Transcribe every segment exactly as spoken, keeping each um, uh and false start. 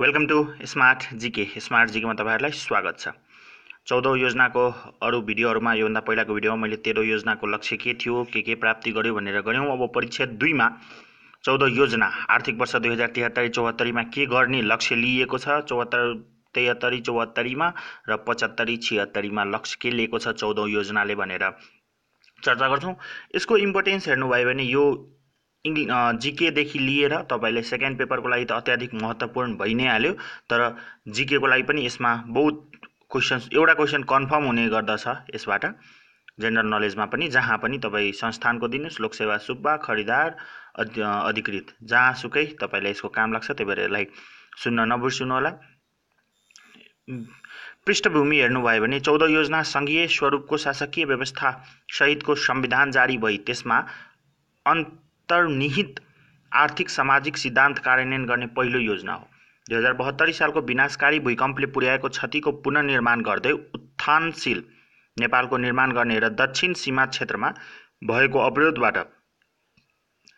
Welcome to smart GK. Smart GK में तपाईहरुलाई स्वागत छ। चौधौ योजना को अरु भिडियोहरुमा यो भन्दा पहिलाको भिडियोमा मैले तेह्रौं योजना को लक्ष्य के थियो, के के प्राप्ति गर्यो भनेर गर्यौं। अब परीक्षा दुई मा चौधौ योजना आर्थिक वर्ष दुई हजार त्रिहत्तर चौहत्तर मा के गर्ने लक्ष्य लिएको छ, चौहत्तर त्रिहत्तर चौहत्तर मा र पचहत्तर छिहत्तर मा लक्ष्य के लिएको छ चौधौ योजनाले भनेर चर्चा गर्छौं। यसको इम्पोर्टेन्स हेर्नु भयो भने यो जीके देखि लिएर तपाईले सेकेन्ड पेपरको लागि त अत्याधिक महत्त्वपूर्ण भइ नै हाल्यो, तर जीके को लागि पनि यसमा बहुत क्वेशन्स, एउटा क्वेशन कन्फर्म हुने गर्दछ यसबाट। जनरल नलेजमा पनि जहाँ पनि तपाई संस्थानको दिनुस्, लोकसेवा सुब्बा खरिदार अधिकृत जहाँ सुकै तपाईलाई यसको काम लाग्छ, त्यही भएर यसलाई सुन्न नबिर्सनु होला। पृष्ठभूमि हेर्नुभयो भने चौधौ योजना संघीय स्वरूपको शासकीय व्यवस्था सहितको संविधान जारी भई त्यसमा अंतर्निहित आर्थिक सामाजिक सिद्धांत कार्यान्वयन गर्ने पहिलो योजना हो। दुई हजार बहत्तरी साल को विनाशकारी भूकंपले पुर्याएको क्षति को पुनर्निर्माण गर्दै उत्थानशील नेपालको निर्माण गर्ने र दक्षिण सीमा क्षेत्रमा भएको अवरोधबाट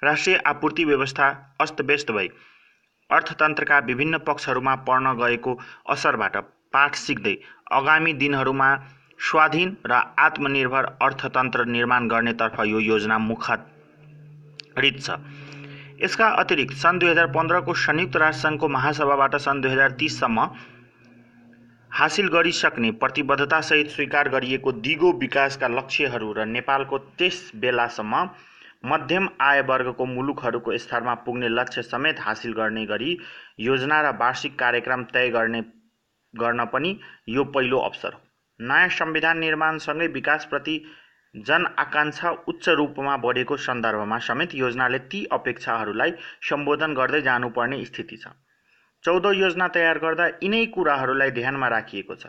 राष्ट्रिय आपूर्ति व्यवस्था अस्तव्यस्त भई अर्थतन्त्रका विभिन्न पक्षहरूमा पर्न गएको असरबाट पाठ सिक्दै आगामी दिनहरूमा स्वाधीन र आत्मनिर्भर अर्थतन्त्र निर्माण गर्नेतर्फ यो योजना मुखरित छ। यसका अतिरिक्त सन् दुई हजार पंद्रह को संयुक्त राष्ट्रसंघको महासभाबाट सन् दुई हजार तीस सम्म हासिल गरिसक्ने प्रतिबद्धतासहित स्वीकार गरिएको दिगो विकासका लक्ष्यहरू र नेपालको त्यस बेलासम्म मध्यम आय वर्गको मुलुकहरूको स्तरमा पुग्ने लक्ष्य समेत हासिल गर्ने गरी योजना र वार्षिक कार्यक्रम तय गर्ने गर्न पनि यो पहिलो अवसर हो। नयाँ संविधान निर्माणसँगै विकासप्रति जनआकांक्षा उच्च रूपमा बढेको सन्दर्भमा समेत योजनाले ती अपेक्षाहरूलाई सम्बोधन गर्दै जानुपर्ने स्थिति छ। चौधौ योजना तयार गर्दा यिनै कुराहरूलाई ध्यानमा राखिएको छ।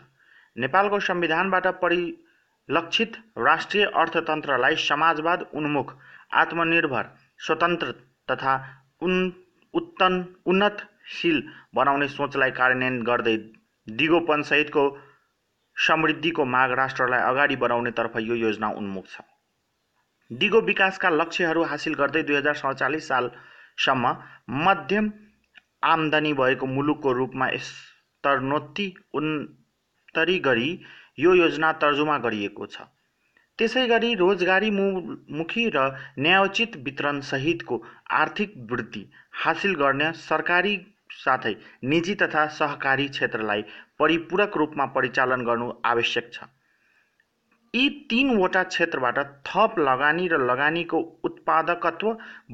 नेपालको संविधानबाट परिलक्षित राष्ट्रिय अर्थतन्त्रलाई समाजवाद उन्मुख, आत्मनिर्भर, स्वतन्त्र तथा उन उत्तन उन्नतशील बनाउने सोचलाई कार्यान्वयन गर्दै दिगोपन सहितको समृद्धिको माग राष्ट्रलाई अगाडि बढाउनेतर्फ यो योजना उन्मुख छ। दिगो विकासका लक्ष्यहरू हासिल गर्दै दुई हजार सैंतालीस सालसम्म मध्यम आमदानी भएको मुलुकको रूपमा स्तरोन्नति उन्नति गरी यो योजना तर्जुमा गरिएको छ। त्यसैगरी रोजगारी मुखी र न्यायोचित वितरण सहितको आर्थिक वृद्धि हासिल गर्न सरकारी साथै निजी तथा सहकारी क्षेत्रलाई परिपूरक रूपमा परिचालन गर्नु आवश्यक छ। यी तीनवटा क्षेत्रबाट थप लगानी र लगानीको उत्पादकत्व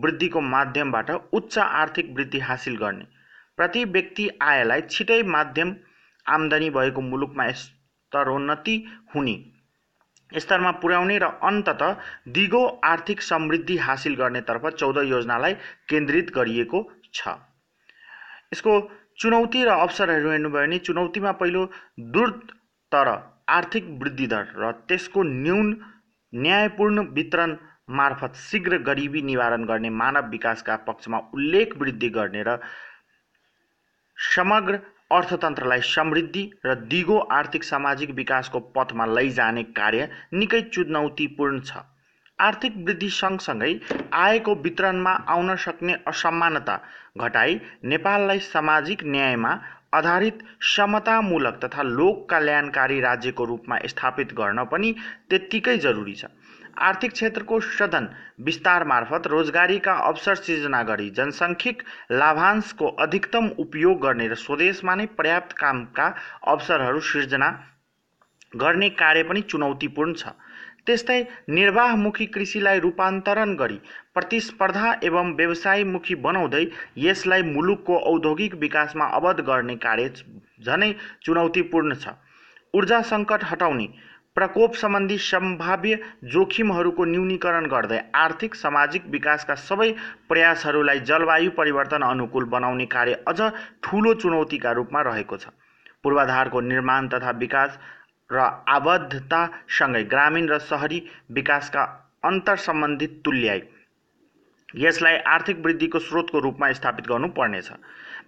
वृद्धिको माध्यमबाट उच्च आर्थिक वृद्धि हासिल गर्ने, प्रति व्यक्ति आयलाई छिटै माध्यम आमदानी भएको मुलुकमा स्तरोन्नति हुने स्तरमा पुर्याउने र अन्ततः दिगो आर्थिक समृद्धि हासिल गर्नेतर्फ चौधौ योजनालाई केन्द्रित गरिएको छ। यसको चुनौती र अवसरहरू हेर्नुभयो भने चुनौतीमा पहिलो द्रुततर आर्थिक वृद्धि दर र त्यसको न्यून न्यायपूर्ण वितरण मार्फत शीघ्र गरिबी निवारण गर्ने, मानव विकासका पक्षमा उल्लेख वृद्धि गर्ने र समग्र अर्थतन्त्रलाई समृद्धि र दिगो आर्थिक सामाजिक विकासको पथमा लैजाने कार्य निकै चुनौतीपूर्ण छ। आर्थिक वृद्धि सँगसँगै आयको वितरणमा आउन सक्ने असमानता घटाई नेपाललाई सामाजिक न्यायमा आधारित समतामूलक तथा लोक कल्याणकारी राज्यको रूपमा स्थापित गर्न पनि त्यत्तिकै जरुरी छ। आर्थिक क्षेत्रको सदन विस्तार मार्फत रोजगारीका अवसर सिर्जना गरी जनसांख्यिक लाभांशको अधिकतम उपयोग गर्ने र स्वदेशमा नै पर्याप्त कामका अवसरहरू सिर्जना गर्ने कार्य पनि चुनौतीपूर्ण छ। त्यस्तै निर्वाहमुखी कृषिलाई रूपान्तरण गरी प्रतिस्पर्धा एवं व्यवसायमुखी बनाउँदै यसलाई मुलुकको औद्योगिक विकासमा अवद्ध गर्ने कार्य झनै चुनौतीपूर्ण छ। ऊर्जा सङ्कट हटाउने, प्रकोप सम्बन्धी सम्भाव्य जोखिमहरूको न्यूनीकरण गर्दै आर्थिक सामाजिक विकासका सबै प्रयासहरूलाई जलवायु परिवर्तन अनुकूल बनाउने कार्य अझ ठूलो चुनौतीका रूपमा रहेको छ। पूर्वाधारको निर्माण तथा विकास र आबद्धतासँगै ग्रामीण र शहरी विकासका अन्तर सम्बन्धी तुल्याई यसलाई आर्थिक वृद्धिको स्रोतको रूपमा स्थापित गर्नुपर्नेछ।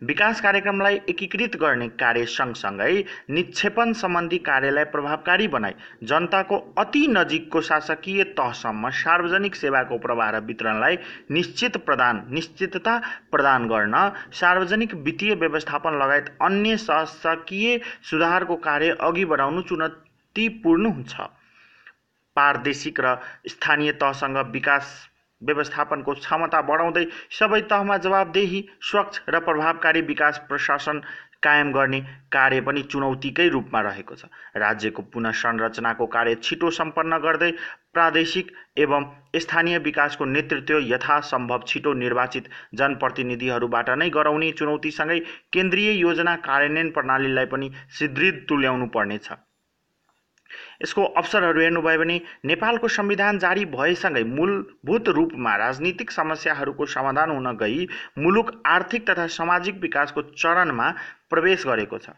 विकास कार्यक्रमलाई एकीकृत गर्ने कार्य सँगसँगै निक्षेपन सम्बन्धी कार्यलाई प्रभावकारी बनाई जनताको अति नजिकको शासकीय तहसम्म सार्वजनिक सेवाको प्रवाह र वितरणलाई निश्चित प्रदान निश्चितता प्रदान गर्न सार्वजनिक वित्तीय व्यवस्थापन लगायत अन्य शासकीय सुधारको कार्य अघि बढाउनु चुनौतीपूर्ण हुन्छ। प्रादेशिक र स्थानीय तहसँग विकास व्यवस्थापनको क्षमता बढाउँदै सबै तहमा जवाबदेही स्वच्छ र प्रभावकारी विकास प्रशासन कायम गर्ने कार्य पनि चुनौतीकै रूपमा रहेको छ। राज्यको पुनर्संरचनाको कार्य छिटो सम्पन्न गर्दै प्रादेशिक एवं स्थानीय विकासको नेतृत्व यथासम्भव छिटो निर्वाचित जनप्रतिनिधिहरूबाट नै गराउने चुनौतीसँगै केन्द्रीय योजना कार्यान्वयन प्रणालीलाई पनि सुदृढ तुल्याउनु पर्नेछ। यसको अवसरहरू हेर्नुभयो भने नेपालको संविधान जारी भएसँगै मूलभूत रूपमा राजनीतिक समस्याहरूको समाधान हुन गई मुलुक आर्थिक तथा सामाजिक विकासको चरणमा प्रवेश गरेको छ।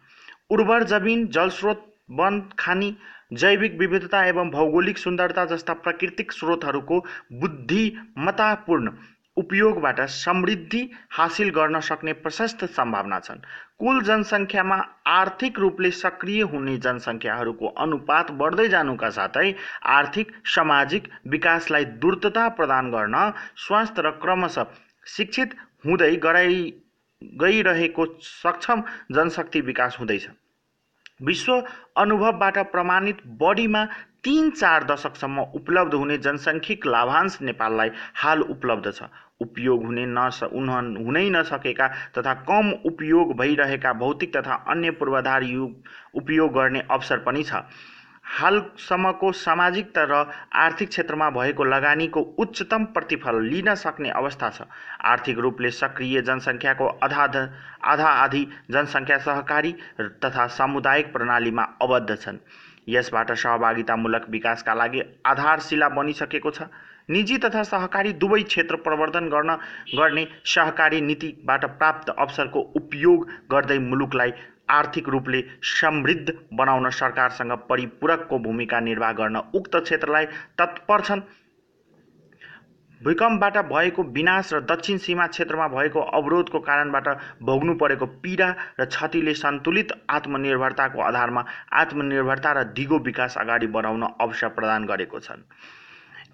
उर्वर जमिन, जलस्रोत, वन, खानी, जैविक विविधता एवं भौगोलिक सुन्दरता जस्ता प्राकृतिक स्रोतहरूको बुद्धिमत्तापूर्ण उपयोगबाट समृद्धि हासिल गर्न सक्ने प्रशस्त सम्भावना छन्। कुल जनसङ्ख्यामा आर्थिक रूपले सक्रिय हुने जनसङ्ख्याहरूको अनुपात बढ्दै जानुका साथै आर्थिक सामाजिक विकासलाई द्रुतता प्रदान गर्न स्वास्थ्य र क्रमशः शिक्षित हुँदै गराइ गइरहेको सक्षम जनशक्ति विकास हुँदैछ। विश्व अनुभवबाट प्रमाणित बढीमा तीन चार दशकसम्म उपलब्ध हुने जनसांख्यिक लाभांश नेपाललाई हाल उपलब्ध छ। उपयोग हुने न हुनै नसकेका तथा कम उपयोग भइरहेका भौतिक तथा अन्य पूर्वाधार उपयोग गर्ने अवसर पनि छ। हालसम्मको सामाजिक र आर्थिक क्षेत्रमा भएको लगानीको उच्चतम प्रतिफल लिन सक्ने अवस्था छ। आर्थिक रूपले सक्रिय जनसङ्ख्याको आधा आधा आधी जनसङ्ख्या सहकारी तथा सामुदायिक प्रणालीमा आबद्ध छन्। यसबाट सहभागितामूलक विकासका लागि आधारशिला बनिसकेको छ। निजी तथा सहकारी दुवै क्षेत्र प्रवर्धन गर्न गर्ने सहकारी नीतिबाट प्राप्त अवसरको उपयोग गर्दै मुलुकलाई आर्थिक रूपले समृद्ध बनाउन सरकारसँग परिपूरकको भूमिका निर्वाह गर्न उक्त क्षेत्रलाई तत्पर छन्। भूकम्पबाट भएको विनाश र दक्षिण सीमा क्षेत्रमा भएको अवरोधको कारणबाट भोग्नु परेको पीडा र क्षतिले सन्तुलित आत्मनिर्भरताको आधारमा आत्मनिर्भरता र दिगो विकास अगाडि बढाउन अवसर प्रदान गरेको छन्।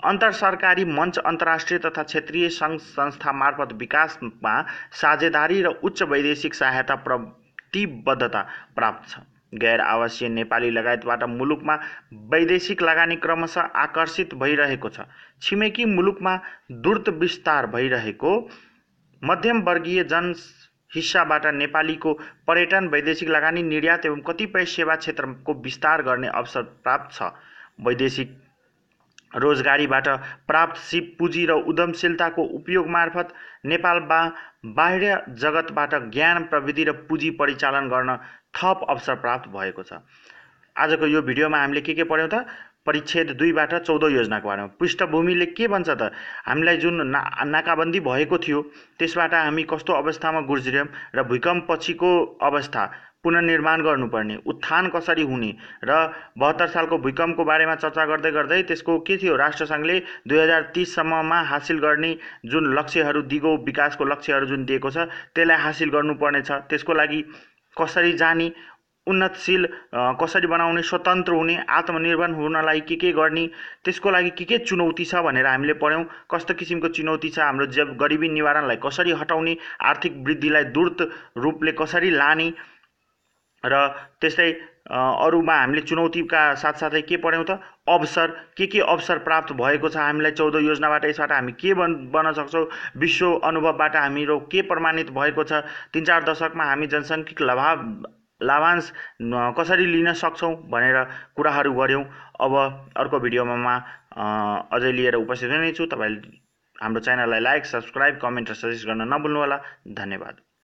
अन्तर सरकारी मञ्च अन्तर्राष्ट्रिय तथा क्षेत्रीय सङ्घ संस्था मार्फत विकासमा साझेदारी र उच्च वैदेशिक सहायता प्रतिबद्धता प्राप्त छ। गैर आवासीय नेपाली लगायतबाट मुलुकमा वैदेशिक लगानी क्रमशः आकर्षित भइरहेको छ। छिमेकी मुलुकमा द्रुत विस्तार भइरहेको मध्यमवर्गीय जन हिस्साबाट नेपालीको पर्यटन, वैदेशिक लगानी, निर्यात एवं कतिपय सेवा क्षेत्रको विस्तार गर्ने अवसर प्राप्त छ। वैदेशिक रोजगारीबाट प्राप्त सिप पुँजी र उद्यमशीलताको उपयोग मार्फत नेपालमा बाह्य जगतबाट ज्ञान, प्रविधि र पुँजी परिचालन गर्न थप अवसर प्राप्त भएको छ। आजको यो भिडियोमा हामीले के के पढ्यौँ त? परिच्छेद दुईबाट चौधौ योजनाको बारेमा पृष्ठभूमिले के भन्छ त? हामीलाई जुन ना नाकाबन्दी भएको थियो त्यसबाट हामी कस्तो अवस्थामा गुज्रियौँ र भूकम्पपछिको अवस्था, पुनर्निर्माण गर्नुपर्ने, उत्थान कसरी हुने र बहत्तर सालको भूकम्पको बारेमा चर्चा गर्दै गर्दै त्यसको के थियो, राष्ट्रसङ्घले दुई हजार तीस सम्ममा हासिल गर्ने जुन लक्ष्यहरू, दिगो विकासको लक्ष्यहरू जुन दिएको छ त्यसलाई हासिल गर्नुपर्नेछ। त्यसको लागि कसरी जाने, उन्नतशील कसरी बनाउने, स्वतन्त्र हुने, आत्मनिर्भर हुनलाई के के गर्ने, त्यसको लागि के के चुनौती छ भनेर हामीले पढ्यौँ। कस्तो किसिमको चुनौती छ, हाम्रो जब गरिबी निवारणलाई कसरी हटाउने, आर्थिक वृद्धिलाई द्रुत रूपले कसरी लाने र त्यस्तै अरूमा हामीले चुनौतीका साथसाथै के पढ्यौँ त? अवसर, के के अवसर प्राप्त भएको छ हामीलाई चौधौ योजनाबाट, यसबाट हामी के बन बन्न सक्छौँ, विश्व अनुभवबाट हामीहरू के प्रमाणित भएको छ, तीन चार दशकमा हामी जनसांख्यिक लाभाव लाभांश कसरी लिन सक्छौँ भनेर कुराहरू गऱ्यौँ। अब अर्को भिडियोमा म अझै लिएर उपस्थित हुनेछु। तपाईँले हाम्रो च्यानललाई लाइक, सब्सक्राइब, कमेन्ट र सजेस्ट गर्न नभुल्नुहोला। धन्यवाद।